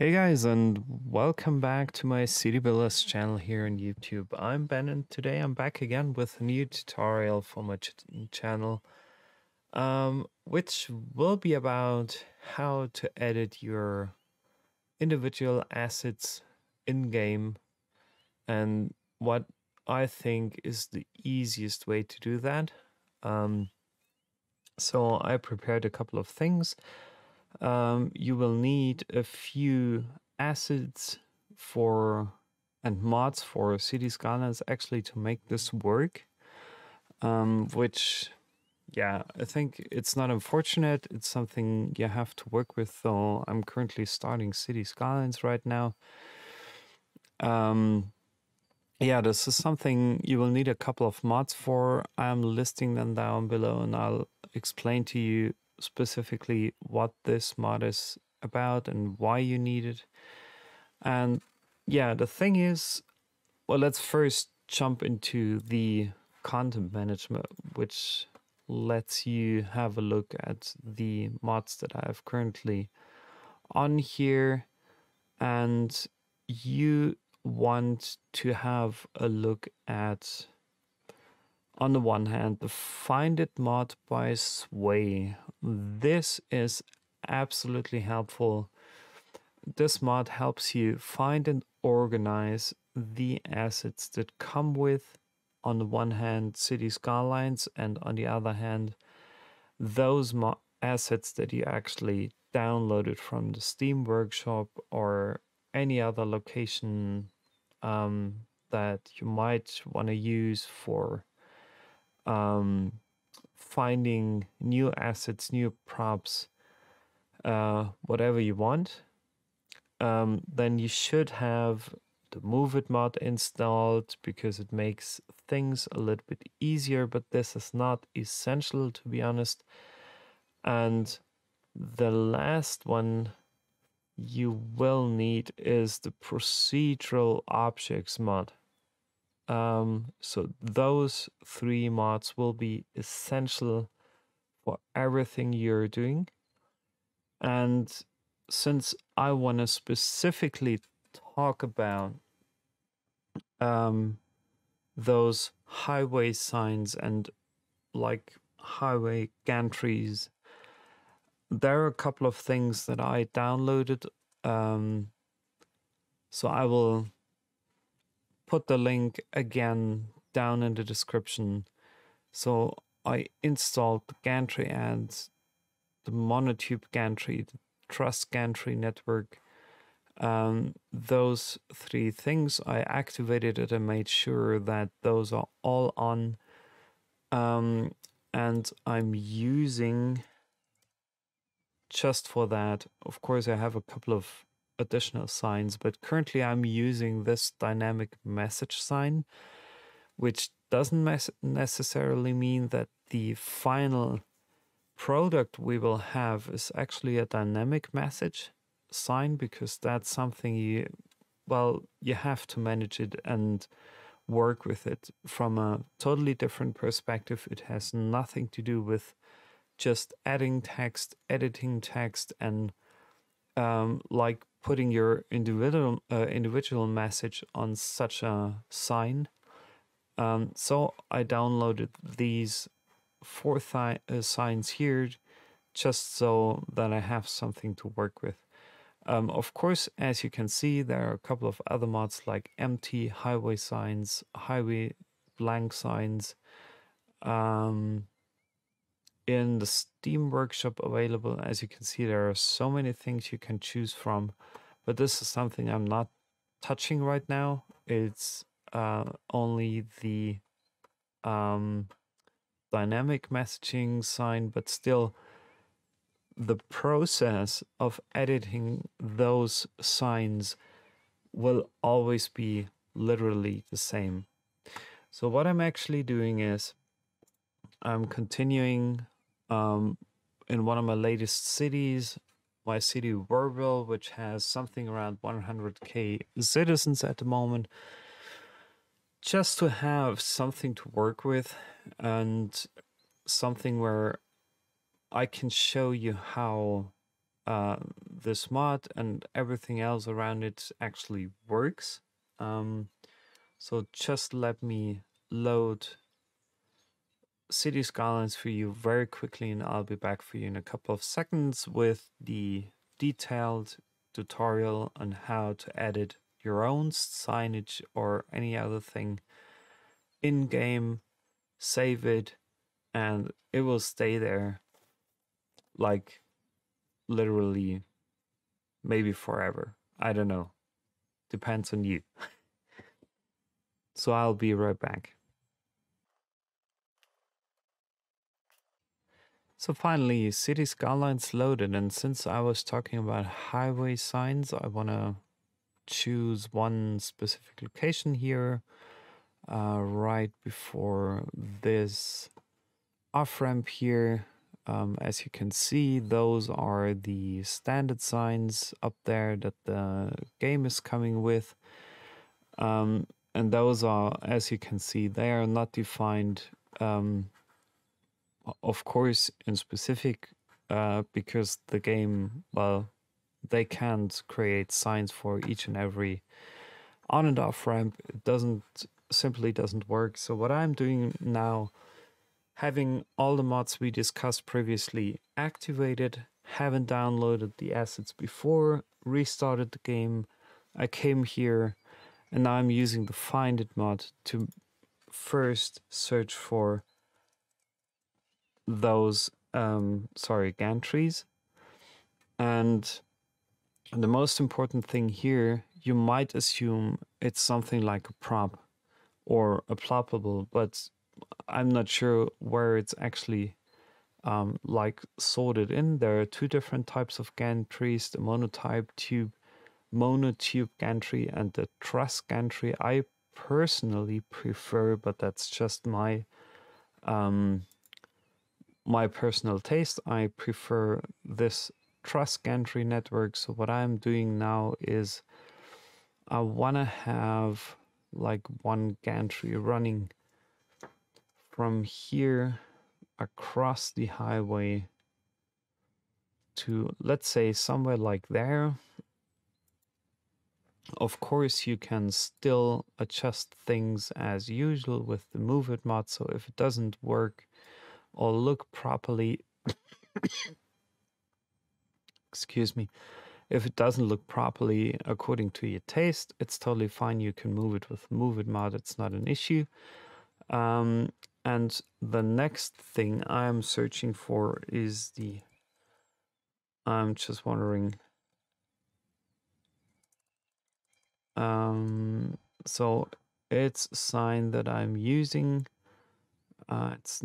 Hey guys, and welcome back to my City Builders channel here on YouTube. I'm Ben, and today I'm back again with a new tutorial for my channel, which will be about how to edit your individual assets in-game, and what I think is the easiest way to do that. So I prepared a couple of things. You will need a few assets and mods for City Skylines actually to make this work, which, yeah, I think it's not unfortunate. It's something you have to work with, though. I'm currently starting City Skylines right now. Yeah, this is something you will need a couple of mods for. I'm listing them down below, and I'll explain to you specifically what this mod is about and why you need it. And yeah, the thing is, well, let's first jump into the content management, which lets you have a look at the mods that I have currently on here. And you want to have a look at, on the one hand, the Find It mod by Sway. This is absolutely helpful. This mod helps you find and organize the assets that come with, on the one hand, City Skylines, and on the other hand, those assets that you actually downloaded from the Steam Workshop or any other location that you might want to use for finding new assets, new props, whatever you want. Then you should have the Move It mod installed because it makes things a little bit easier, but this is not essential, to be honest. And the last one you will need is the Procedural Objects mod. So those three mods will be essential for everything you're doing. And since I want to specifically talk about those highway signs and like highway gantries, there are a couple of things that I downloaded. So I will put the link again down in the description. So I installed the gantry ads, the monotube gantry, the truss gantry network. Those three things, I activated it and made sure that those are all on. And I'm using, just for that, of course, I have a couple of additional signs, but currently I'm using this dynamic message sign, which doesn't necessarily mean that the final product we will have is actually a dynamic message sign, because that's something you have to manage it and work with it from a totally different perspective. It has nothing to do with just adding text, editing text, and like putting your individual message on such a sign. So I downloaded these four signs here just so that I have something to work with. Of course, as you can see, there are a couple of other mods like empty, highway signs, highway blank signs in the Steam Workshop available. As you can see, there are so many things you can choose from, but this is something I'm not touching right now. It's only the dynamic messaging sign, but still the process of editing those signs will always be literally the same. So what I'm actually doing is I'm continuing in one of my latest cities, my city Wahrville, which has something around 100,000 citizens at the moment, just to have something to work with and something where I can show you how this mod and everything else around it actually works. So just let me load City Skylines for you very quickly, and I'll be back for you in a couple of seconds with the detailed tutorial on how to edit your own signage or any other thing in game. Save it and it will stay there, like literally maybe forever. I don't know, depends on you. So I'll be right back. So finally, City Skylines loaded, and since I was talking about highway signs, I want to choose one specific location here, right before this off-ramp here. As you can see, those are the standard signs up there that the game is coming with. And those are, as you can see, they are not defined, of course, in specific, because the game, well, they can't create signs for each and every on and off ramp. It simply doesn't work. So what I'm doing now, having all the mods we discussed previously activated, haven't downloaded the assets before, restarted the game, I came here, and now I'm using the Find It mod to first search for those gantries. And the most important thing here, you might assume it's something like a prop or a ploppable, but I'm not sure where it's actually like sorted in. There are two different types of gantries, the monotube gantry and the truss gantry. I personally prefer, but that's just my my personal taste. I prefer this truss gantry network. So what I'm doing now is I want to have like one gantry running from here across the highway to, let's say, somewhere like there. Of course, you can still adjust things as usual with the Move It mod. So if it doesn't work or look properly, excuse me, if it doesn't look properly according to your taste, it's totally fine. You can move it with Move It mod. It's not an issue. And the next thing I'm searching for is the, I'm just wondering. So it's a sign that I'm using. It's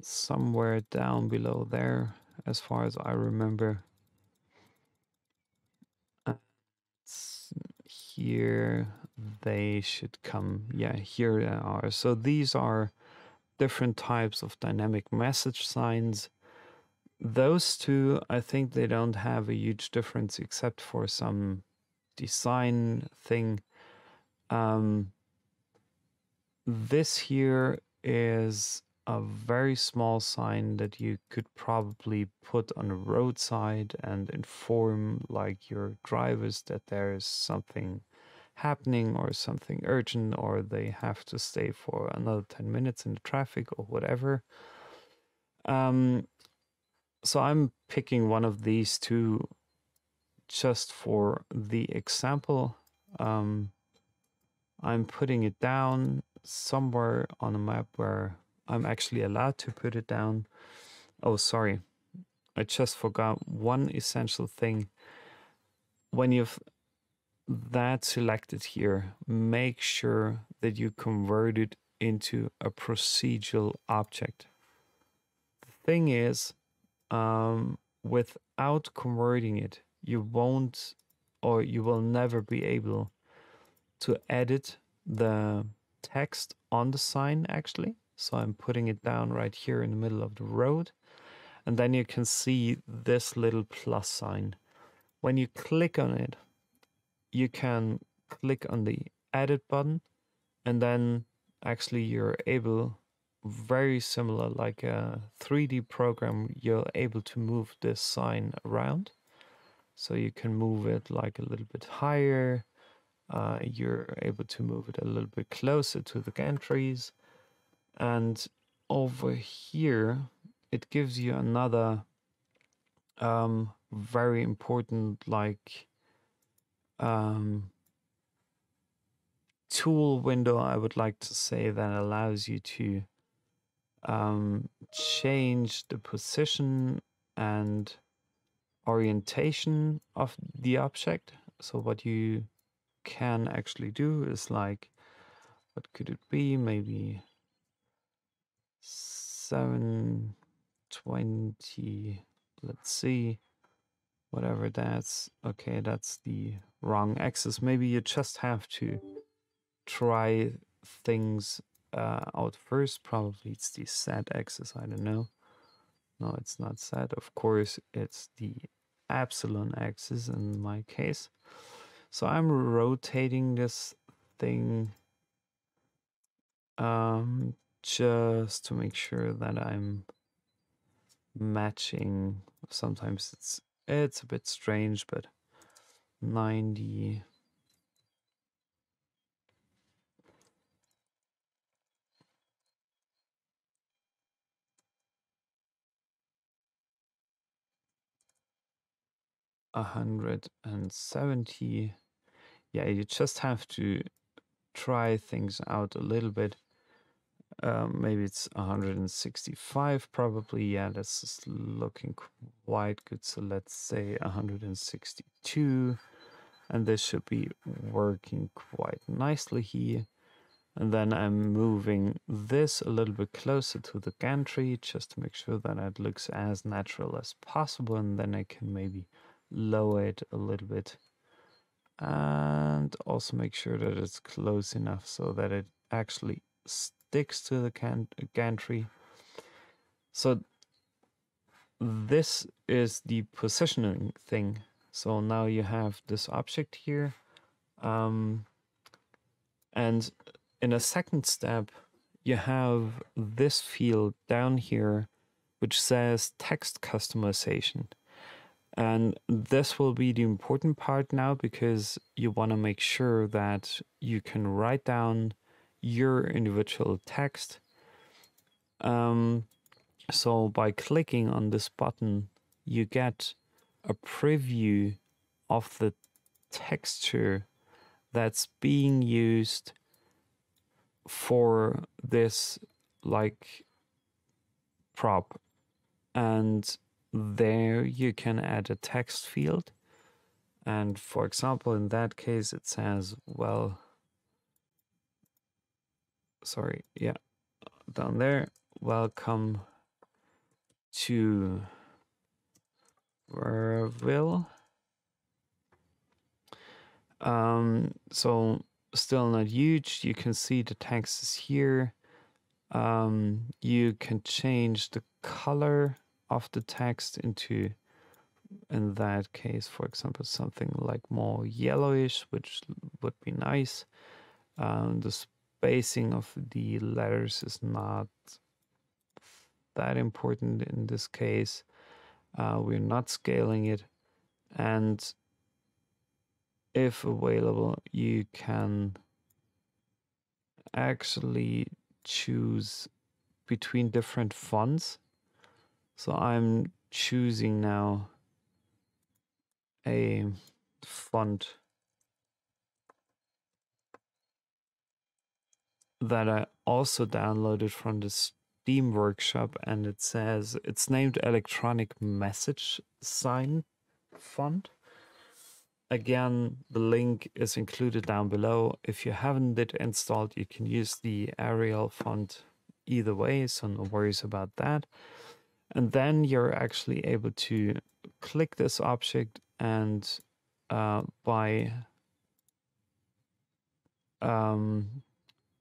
somewhere down below there, as far as I remember. Here they should come. Yeah, here they are. So these are different types of dynamic message signs. Those two, I think they don't have a huge difference except for some design thing. This here is a very small sign that you could probably put on a roadside and inform like your drivers that there is something happening or something urgent, or they have to stay for another 10 minutes in the traffic or whatever. So I'm picking one of these two just for the example. I'm putting it down somewhere on a map where I'm actually allowed to put it down. Oh, sorry, I just forgot one essential thing. When you've that selected here, make sure that you convert it into a procedural object. The thing is, without converting it, you won't, or you will never be able to edit the text on the sign actually. So I'm putting it down right here in the middle of the road. And then you can see this little plus sign. When you click on it, you can click on the edit button, and then actually you're able very similar, like a 3D program, you're able to move this sign around. So you can move it like a little bit higher. You're able to move it a little bit closer to the gantries. And over here, it gives you another very important like tool window, I would like to say, that allows you to change the position and orientation of the object. So what you can actually do is like, what could it be? Maybe 720, let's see, whatever that's, okay, that's the wrong axis. Maybe you just have to try things out first. Probably it's the Z axis, I don't know. No, it's not Z, of course, it's the epsilon axis in my case. So I'm rotating this thing just to make sure that I'm matching. Sometimes it's a bit strange, but 90. A 170. Yeah, you just have to try things out a little bit. Maybe it's 165 probably. Yeah, this is looking quite good. So let's say 162. And this should be working quite nicely here. And then I'm moving this a little bit closer to the gantry just to make sure that it looks as natural as possible. And then I can maybe lower it a little bit and also make sure that it's close enough so that it actually sticks to the gantry. So this is the positioning thing. So now you have this object here, and in a second step you have this field down here which says text customization. And this will be the important part now, because you want to make sure that you can write down your individual text. So by clicking on this button, you get a preview of the texture that's being used for this like prop. And there you can add a text field, and for example in that case it says, well, sorry, yeah, down there, welcome to Wahrville. So still not huge, you can see the text is here. You can change the color of the text into, in that case, for example, something like more yellowish, which would be nice. The spacing of the letters is not that important in this case. We're not scaling it. And if available, you can actually choose between different fonts. So I'm choosing now a font that I also downloaded from the Steam workshop, and it says it's named Electronic Message Sign Font. Again, the link is included down below. If you haven't it installed, you can use the Arial font either way, so no worries about that. And then you're actually able to click this object, and by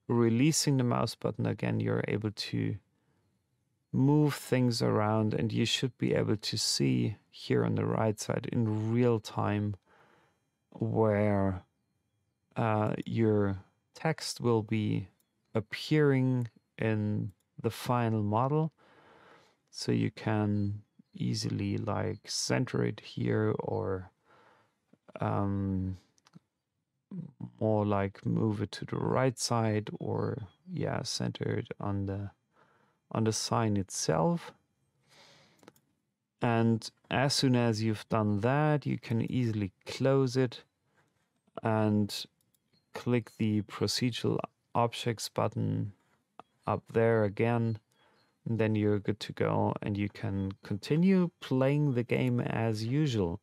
releasing the mouse button again, you're able to move things around, and you should be able to see here on the right side in real time where your text will be appearing in the final model. So you can easily like center it here, or more like move it to the right side, or yeah, center it on the sign itself. And as soon as you've done that, you can easily close it and click the Procedural Objects button up there again. And then you're good to go, and you can continue playing the game as usual.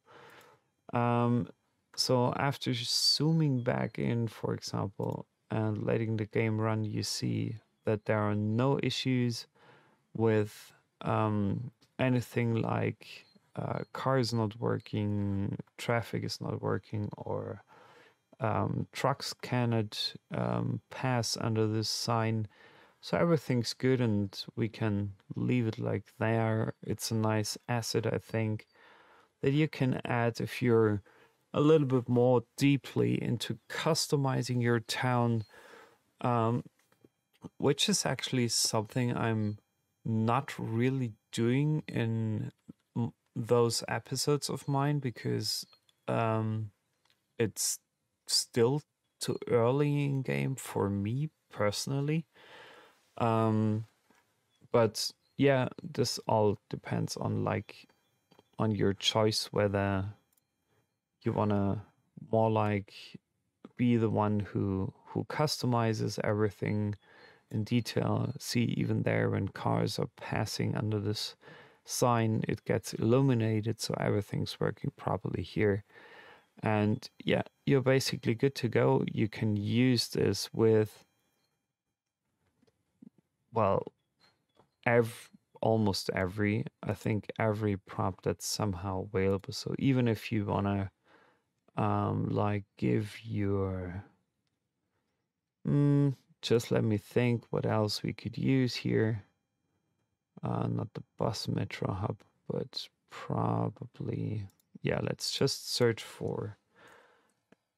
So after zooming back in, for example, and letting the game run, you see that there are no issues with anything like cars not working, traffic is not working, or trucks cannot pass under this sign. So everything's good, and we can leave it like there. It's a nice asset, I think, that you can add if you're a little bit more deeply into customizing your town, which is actually something I'm not really doing in those episodes of mine, because it's still too early in game for me personally. But yeah, this all depends on like on your choice, whether you want to more like be the one who customizes everything in detail. See, even there when cars are passing under this sign, it gets illuminated, so everything's working properly here. And yeah, you're basically good to go. You can use this with, well, almost every prop that's somehow available. So even if you want to like give your just let me think what else we could use here. Not the bus metro hub, but probably, yeah, let's just search for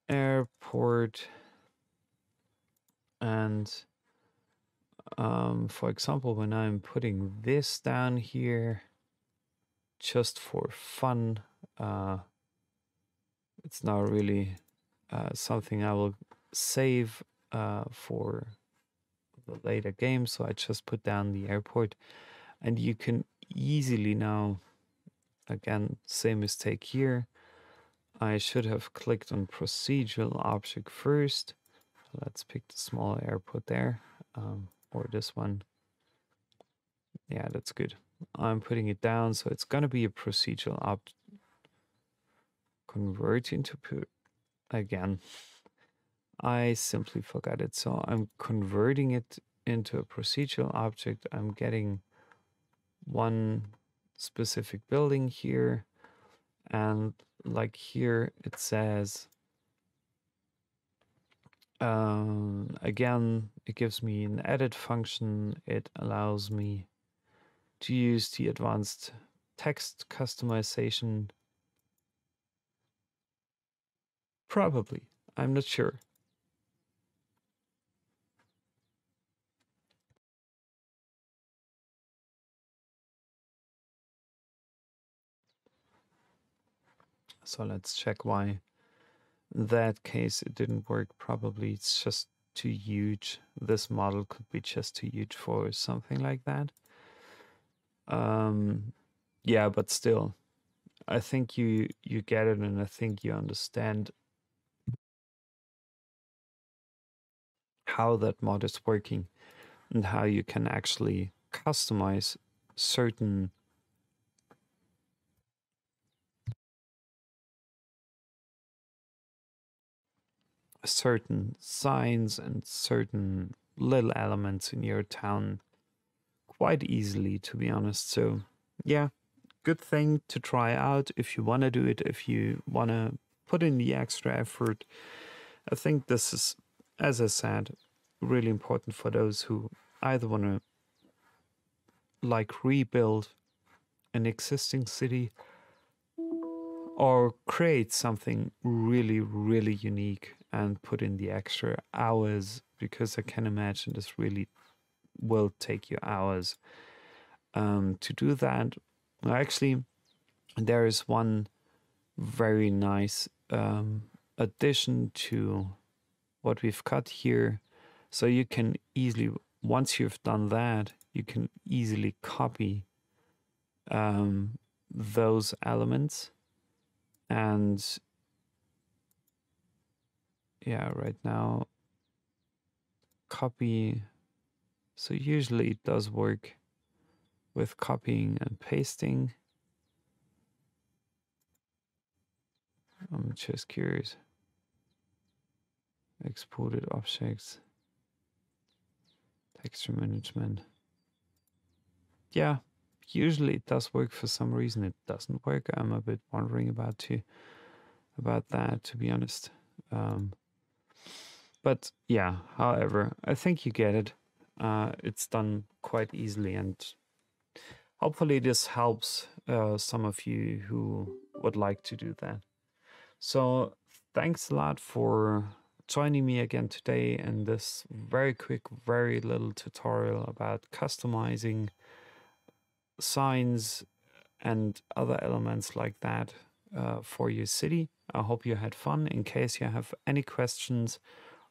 airport. And for example, when I'm putting this down here just for fun, it's not really something I will save for the later game, so I just put down the airport. And you can easily now, again, same mistake here. I should have clicked on procedural object first. Let's pick the small airport there, or this one. Yeah, that's good. I'm putting it down, so it's going to be a procedural object. Convert into again, I simply forgot it. So I'm converting it into a procedural object. I'm getting one specific building here, and like here it says, again, it gives me an edit function. It allows me to use the advanced text customization. Probably, I'm not sure. So let's check why in that case it didn't work. Probably it's just too huge. This model could be just too huge for something like that. Yeah, but still, I think you get it, and I think you understand how that mod is working and how you can actually customize certain signs and certain little elements in your town quite easily, to be honest. So yeah, good thing to try out if you want to do it, if you want to put in the extra effort. I think this is, as I said, really important for those who either want to like rebuild an existing city or create something really, really unique and put in the extra hours, because I can imagine this really will take you hours to do that. Actually, there is one very nice addition to what we've cut here. So you can easily, once you've done that, you can easily copy those elements. And yeah, right now, copy. So usually it does work with copying and pasting. I'm just curious. Exported objects, texture management. Yeah, usually it does work. For some reason it doesn't work. I'm a bit wondering about that, to be honest. But yeah, however, I think you get it. It's done quite easily, and hopefully this helps some of you who would like to do that. So thanks a lot for joining me again today in this very quick, very little tutorial about customizing signs and other elements like that for your city. I hope you had fun. In case you have any questions,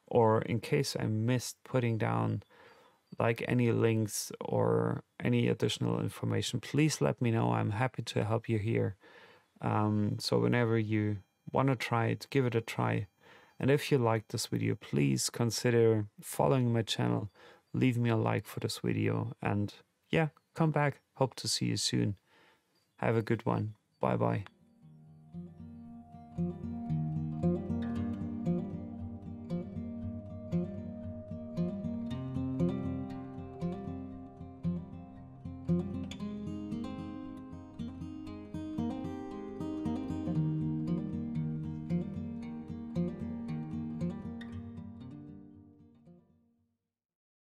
or in case I missed putting down like any links or any additional information, please let me know. I'm happy to help you here. So whenever you want to try it, give it a try. And if you like this video, please consider following my channel. Leave me a like for this video. And yeah, come back. Hope to see you soon. Have a good one. Bye-bye.